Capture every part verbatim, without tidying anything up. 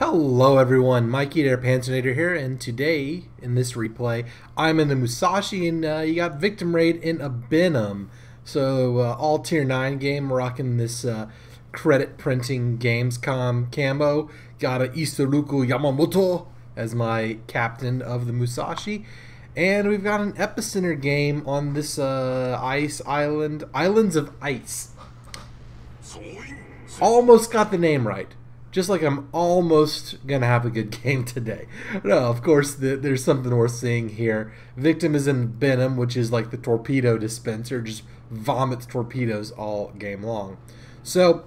Hello everyone, Mikey the Panzernator here, and today, in this replay, I'm in the Musashi, and uh, you got Victim Raid in a Benham. So, uh, all tier nine game, rocking this uh, credit printing Gamescom camo. Got a Isoruku Yamamoto as my captain of the Musashi. And we've got an epicenter game on this uh, ice island, Islands of Ice. Almost got the name right. Just like I'm almost going to have a good game today. No, of course, the, there's something worth seeing here. Victim is in Benham, which is like the torpedo dispenser. Just vomits torpedoes all game long. So,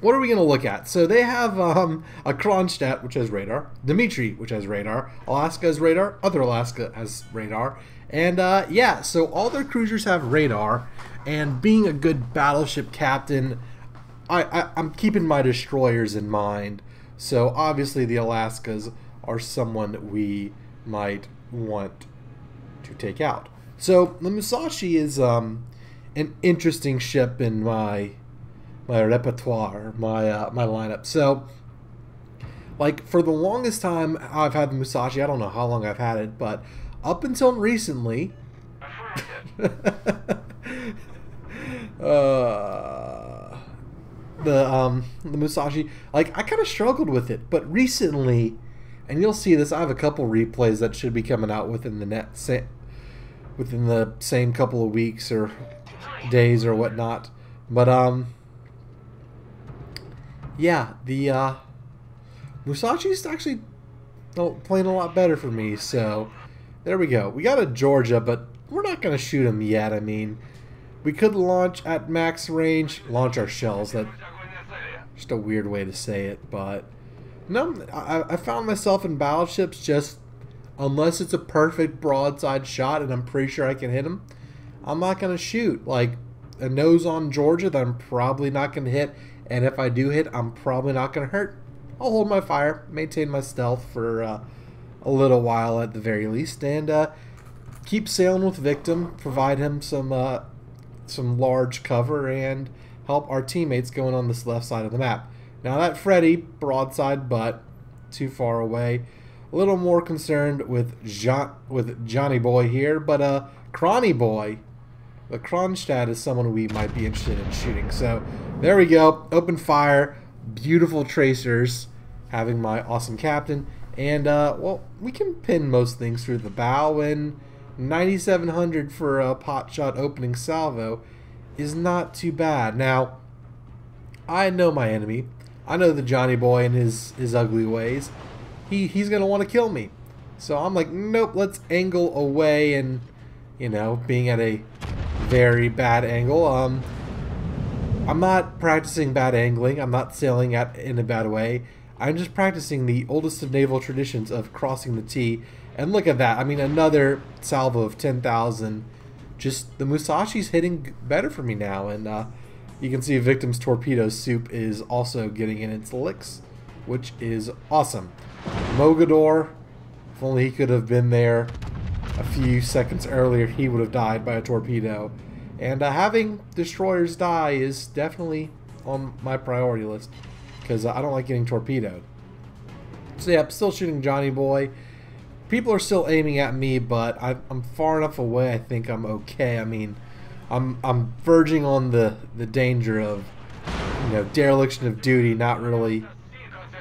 what are we going to look at? So, they have um, a Kronstadt, which has radar. Dimitri, which has radar. Alaska has radar. Other Alaska has radar. And, uh, yeah, so all their cruisers have radar. And being a good battleship captain... I, I, I'm keeping my destroyers in mind, so obviously the Alaskas are someone that we might want to take out. So the Musashi is um, an interesting ship in my my repertoire, my uh, my lineup. So, like, for the longest time I've had the Musashi, I don't know how long I've had it, but up until recently, uh. The, um, the Musashi, like, I kind of struggled with it, but recently, and you'll see this, I have a couple replays that should be coming out within the net sa within the same couple of weeks or days or whatnot, but um yeah, the uh, Musashi's actually playing a lot better for me, so there we go. We got a Georgia, but we're not going to shoot him yet. I mean, we could launch at max range, launch our shells. That just a weird way to say it, but no, I, I found myself in battleships, just unless it's a perfect broadside shot and I'm pretty sure I can hit them, I'm not going to shoot. Like a nose on Georgia that I'm probably not going to hit, and if I do hit, I'm probably not going to hurt. I'll hold my fire, maintain my stealth for uh, a little while at the very least, and uh, keep sailing with Victim, provide him some uh, some large cover, and help our teammates going on this left side of the map. Now that Freddy, broadside, but too far away. A little more concerned with John, with Johnny Boy here, but uh, Cronny Boy, the Kronstadt, is someone we might be interested in shooting. So there we go, open fire, beautiful tracers, having my awesome captain, and uh, well, we can pin most things through the bow, and ninety-seven hundred for a pot shot opening salvo is not too bad. Now, I know my enemy. I know the Johnny Boy and his, his ugly ways. He he's gonna want to kill me. So I'm like, nope, let's angle away, and, you know, being at a very bad angle, um I'm not practicing bad angling, I'm not sailing at in a bad way. I'm just practicing the oldest of naval traditions of crossing the T. And look at that. I mean, another salvo of ten thousand. Just the Musashi's hitting better for me now. And uh, you can see Victim's torpedo soup is also getting in its licks, which is awesome. Mogador, if only he could have been there a few seconds earlier, he would have died by a torpedo. And uh, having destroyers die is definitely on my priority list, because I don't like getting torpedoed. So yeah, I'm still shooting Johnny Boy. People are still aiming at me, but I, I'm far enough away, I think I'm okay. I mean, I'm I'm verging on the, the danger of, you know, dereliction of duty, not really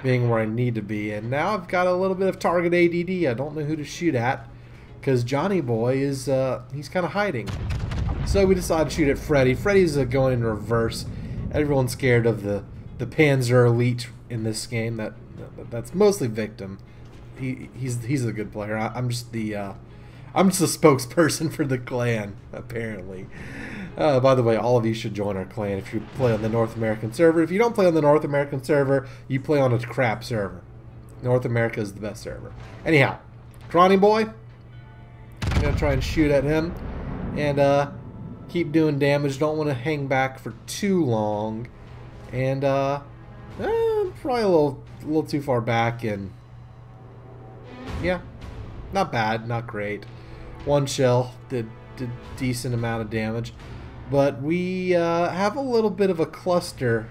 being where I need to be. And now I've got a little bit of target A D D. I don't know who to shoot at, because Johnny Boy is, uh, he's kind of hiding. So we decided to shoot at Freddy. Freddy's uh, going in reverse. Everyone's scared of the the Panzer Elite in this game. That, that that's mostly Victim. He he's he's a good player. I, I'm just the uh, I'm just a spokesperson for the clan, apparently. Uh, by the way, all of you should join our clan if you play on the North American server. If you don't play on the North American server, you play on a crap server. North America is the best server. Anyhow, Cronny Boy, I'm gonna try and shoot at him, and uh, keep doing damage. Don't want to hang back for too long, and uh, eh, probably a little a little too far back and. Yeah, not bad, not great. One shell did did decent amount of damage, but we uh, have a little bit of a cluster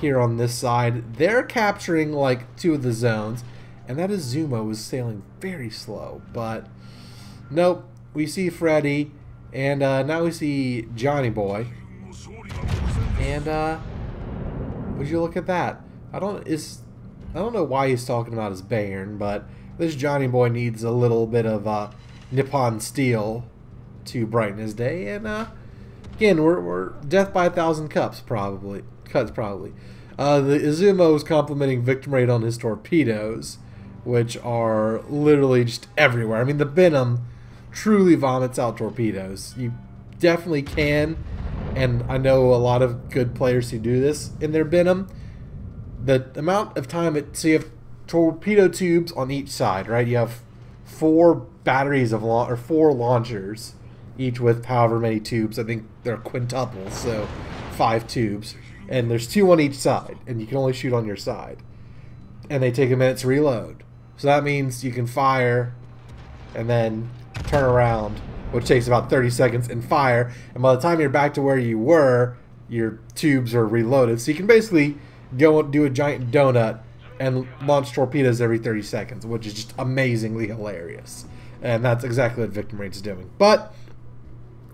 here on this side. They're capturing like two of the zones, and that Izumo was sailing very slow, but nope. We see Freddy, and uh, now we see Johnny Boy, and uh, would you look at that? I don't is I don't know why he's talking about his Bayern, but this Johnny Boy needs a little bit of uh, Nippon steel to brighten his day, and uh, again we're we're death by a thousand cups probably cuts probably. Uh, the Izumo is complimenting Victim Raid on his torpedoes, which are literally just everywhere. I mean, the Benham truly vomits out torpedoes. You definitely can, and I know a lot of good players who do this in their Benham. The amount of time it so you have torpedo tubes on each side, right? You have four batteries of la or four launchers, each with however many tubes. I think they're quintuples, so five tubes, and there's two on each side, and you can only shoot on your side, and they take a minute to reload. So that means you can fire, and then turn around, which takes about thirty seconds, and fire, and by the time you're back to where you were, your tubes are reloaded, so you can basically go and do a giant donut and launch torpedoes every thirty seconds, which is just amazingly hilarious. And that's exactly what Victim Raid is doing. But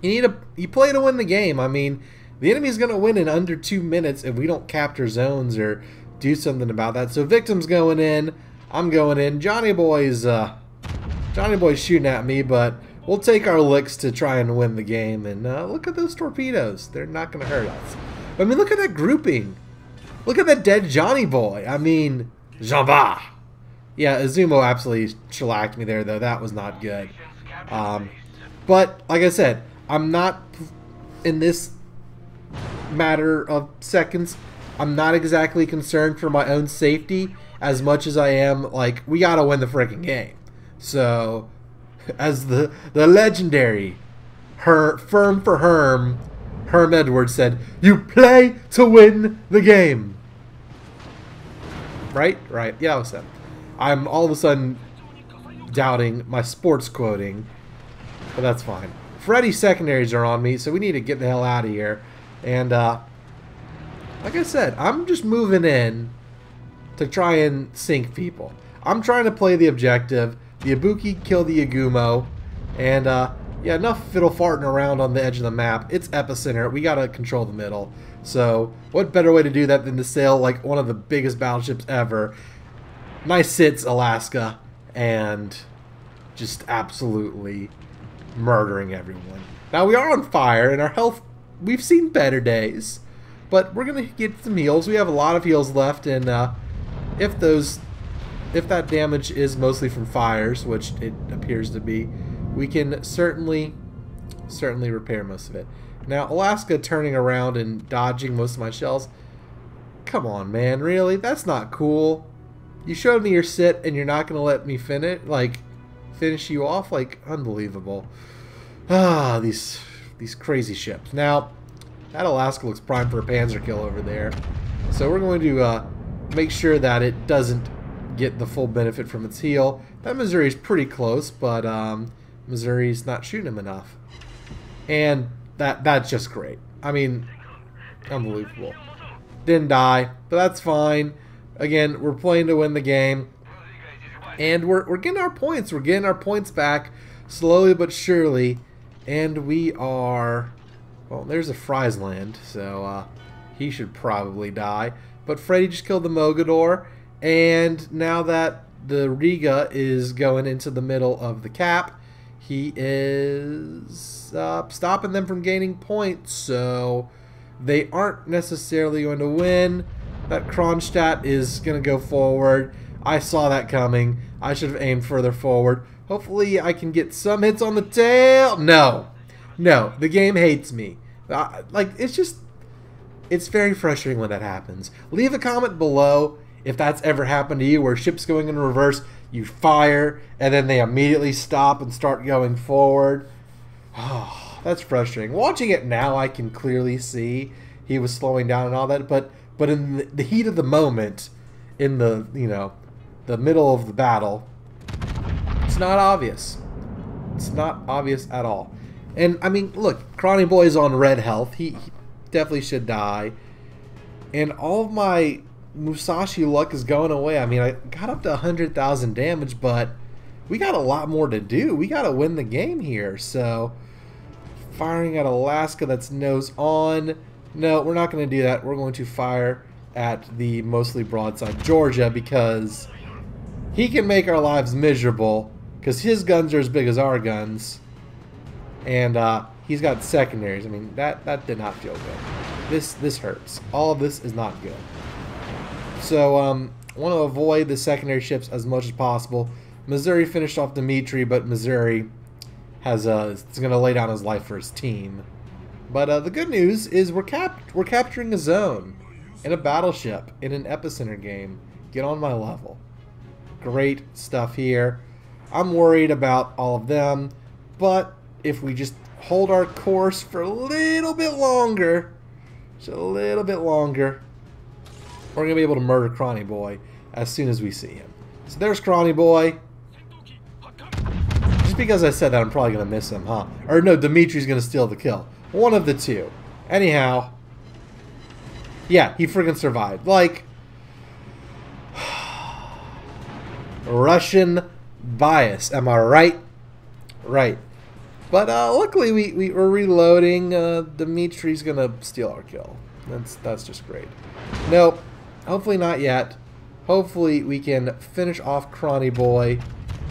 you need a you play to win the game. I mean, the enemy's gonna win in under two minutes if we don't capture zones or do something about that. So Victim's going in, I'm going in, Johnny Boy's uh Johnny Boy's shooting at me, but we'll take our licks to try and win the game. And uh, look at those torpedoes. They're not going to hurt us. I mean, look at that grouping. Look at that dead Johnny Boy. I mean, Jamba. Yeah, Izumo absolutely shellacked me there, though. That was not good. Um, but, like I said, I'm not, in this matter of seconds, I'm not exactly concerned for my own safety as much as I am, like, we got to win the freaking game. So, as the the legendary her firm for Herm, Herm Edwards said, "You play to win the game." Right, right. Yeah, I was that. I'm all of a sudden doubting my sports quoting, but that's fine. Freddy's secondaries are on me, so we need to get the hell out of here. And uh, like I said, I'm just moving in to try and sink people. I'm trying to play the objective. The Ibuki killed the Yagumo, and uh, yeah, enough fiddle farting around on the edge of the map. It's epicenter. We gotta control the middle. So what better way to do that than to sail like one of the biggest battleships ever? Nice hits, Alaska, and just absolutely murdering everyone. Now we are on fire, and our health. We've seen better days, but we're gonna get some heals. We have a lot of heals left, and uh, if those. If that damage is mostly from fires, which it appears to be, we can certainly, certainly repair most of it. Now, Alaska turning around and dodging most of my shells. Come on, man, really? That's not cool. You showed me your sit, and you're not going to let me finish, like, finish you off? Like, unbelievable. Ah, these, these crazy ships. Now, that Alaska looks prime for a panzer kill over there. So we're going to uh, make sure that it doesn't get the full benefit from its heal. That Missouri's pretty close, but um, Missouri's not shooting him enough, and that that's just great. I mean, unbelievable. Didn't die, but that's fine. Again, we're playing to win the game, and we're we're getting our points. We're getting our points back slowly but surely, and we are. Well, there's a Friesland, so uh, he should probably die. But Freddy just killed the Mogador. And now that the Riga is going into the middle of the cap, he is uh, stopping them from gaining points, so they aren't necessarily going to win. That Kronstadt is going to go forward. I saw that coming. I should have aimed further forward. Hopefully I can get some hits on the tail. No. No. The game hates me. I, like, it's just... It's very frustrating when that happens. Leave a comment below if that's ever happened to you, where ship's going in reverse, you fire, and then they immediately stop and start going forward. Oh, that's frustrating. Watching it now, I can clearly see he was slowing down and all that, but but in the heat of the moment, in the, you know, the middle of the battle, it's not obvious. It's not obvious at all. And, I mean, look, Cronny Boy's on red health. He, he definitely should die. and all of my Musashi luck is going away. I mean, I got up to one hundred thousand damage, but we got a lot more to do. We got to win the game here. So firing at Alaska, that's nose on. No, we're not going to do that. We're going to fire at the mostly broadside Georgia, because he can make our lives miserable, because his guns are as big as our guns. And uh, he's got secondaries. I mean, that, that did not feel good. This, this hurts. All of this is not good. So um, I want to avoid the secondary ships as much as possible. Missouri finished off Dimitri, but Missouri has uh, is going to lay down his life for his team. But uh, the good news is we're cap we're capturing a zone in a battleship in an epicenter game. Get on my level. Great stuff here. I'm worried about all of them, but if we just hold our course for a little bit longer, just a little bit longer, we're going to be able to murder Crony Boy as soon as we see him. So there's Crony Boy. Just because I said that, I'm probably going to miss him, huh? Or no, Dimitri's going to steal the kill. One of the two. Anyhow. Yeah, he friggin' survived. Like, Russian bias. Am I right? Right. But uh, luckily we, we were reloading. Uh, Dimitri's going to steal our kill. That's, that's just great. Nope. Hopefully not yet. Hopefully we can finish off Crony Boy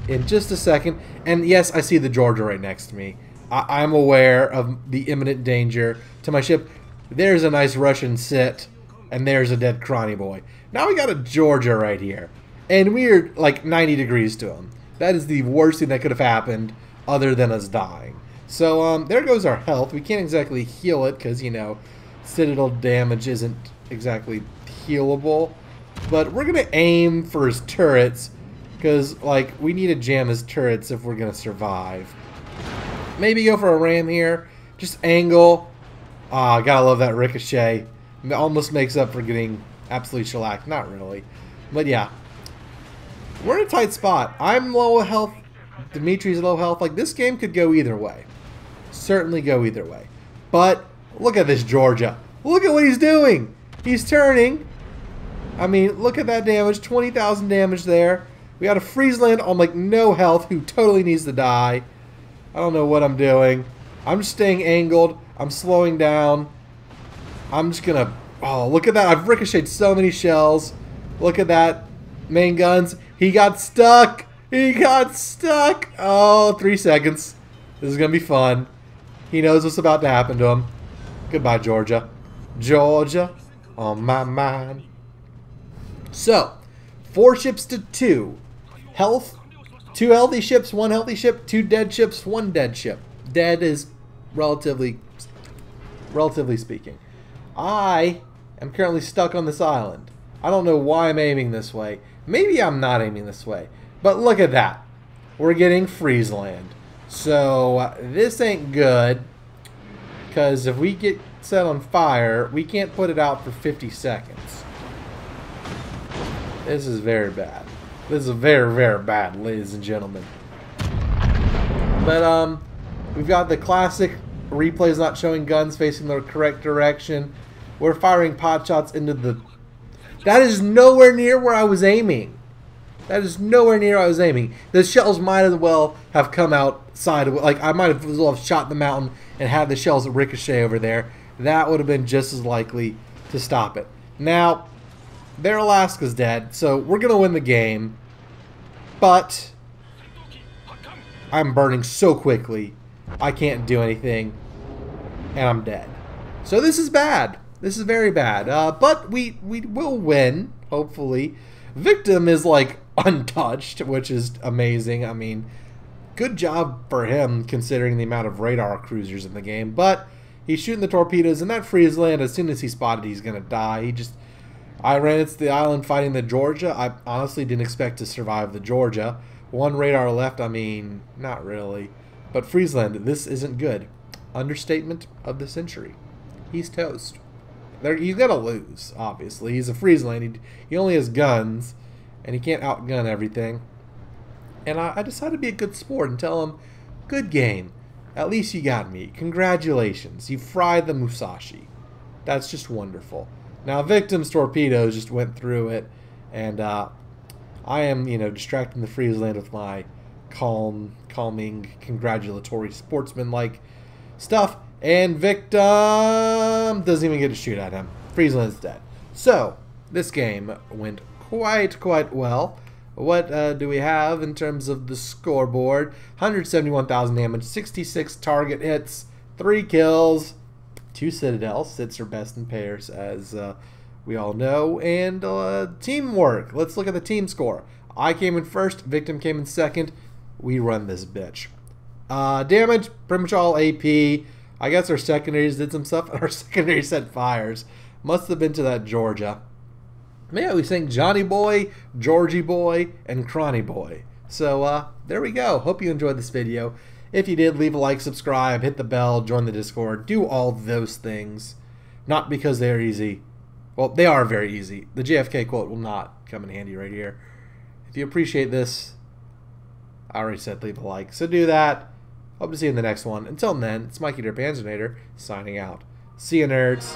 in just a second. And yes, I see the Georgia right next to me. I I'm aware of the imminent danger to my ship. There's a nice Russian sit, and there's a dead Crony Boy. Now we got a Georgia right here, and we're like ninety degrees to him. That is the worst thing that could have happened other than us dying. So um, there goes our health. We can't exactly heal it because, you know, Citadel damage isn't exactly healable. But we're going to aim for his turrets, because, like, we need to jam his turrets if we're going to survive. Maybe go for a ram here. Just angle. Ah, oh, gotta love that ricochet. It almost makes up for getting absolutely shellacked. Not really. But, yeah. We're in a tight spot. I'm low health. Dimitri's low health. Like, this game could go either way. Certainly go either way. But, look at this Georgia. Look at what he's doing. He's turning. I mean, look at that damage. twenty thousand damage there. We got a Friesland on, like, no health who totally needs to die. I don't know what I'm doing. I'm just staying angled. I'm slowing down. I'm just gonna... Oh, look at that. I've ricocheted so many shells. Look at that. Main guns. He got stuck. He got stuck. Oh, three seconds. This is gonna be fun. He knows what's about to happen to him. Goodbye, Georgia. Georgia on my mind. So, four ships to two. Health... Two healthy ships, one healthy ship, two dead ships, one dead ship. Dead is relatively, relatively speaking. I am currently stuck on this island. I don't know why I'm aiming this way. Maybe I'm not aiming this way. But look at that. We're getting Friesland. So uh, this ain't good. Because if we get set on fire, we can't put it out for fifty seconds. This is very bad. This is very, very bad, ladies and gentlemen. But, um, we've got the classic replays not showing guns facing the correct direction. We're firing pot shots into the... That is nowhere near where I was aiming. That is nowhere near where I was aiming. The shells might as well have come outside. Of, like, I might as well have shot the mountain and had the shells ricochet over there. That would have been just as likely to stop it. Now... Their Alaska's dead, so we're going to win the game, but I'm burning so quickly, I can't do anything, and I'm dead. So this is bad. This is very bad, uh, but we, we will win, hopefully. Victim is, like, untouched, which is amazing. I mean, good job for him, considering the amount of radar cruisers in the game, but he's shooting the torpedoes, and that Friesland, as soon as he spotted, he's going to die. He just... I ran into the island fighting the Georgia. I honestly didn't expect to survive the Georgia. One radar left, I mean, not really. But Friesland, this isn't good. Understatement of the century. He's toast. There, he's going to lose, obviously. He's a Friesland. He, he only has guns, and he can't outgun everything. And I, I decided to be a good sport and tell him, good game. At least you got me. Congratulations. You fried the Musashi. That's just wonderful. Now, Victim's torpedoes just went through it, and uh, I am, you know, distracting the Friesland with my calm, calming, congratulatory, sportsman-like stuff, and Victim doesn't even get to shoot at him. Friesland's dead. So, this game went quite, quite well. What uh, do we have in terms of the scoreboard? one hundred seventy-one thousand damage, sixty-six target hits, three kills, two citadels. Sits are best in pairs, as uh, we all know. And uh, teamwork. Let's look at the team score. I came in first. Victim came in second. We run this bitch. Uh, damage, pretty much all A P. I guess our secondaries did some stuff, and our secondary set fires. Must have been to that Georgia. Yeah, we sang Johnny Boy, Georgie Boy, and Cronny Boy. So, uh, there we go. Hope you enjoyed this video. If you did, leave a like, subscribe, hit the bell, join the Discord, do all those things. Not because they're easy. Well, they are very easy. The J F K quote will not come in handy right here. If you appreciate this, I already said leave a like, so do that. Hope to see you in the next one. Until then, it's Mikey the Panzernator signing out. See you, nerds.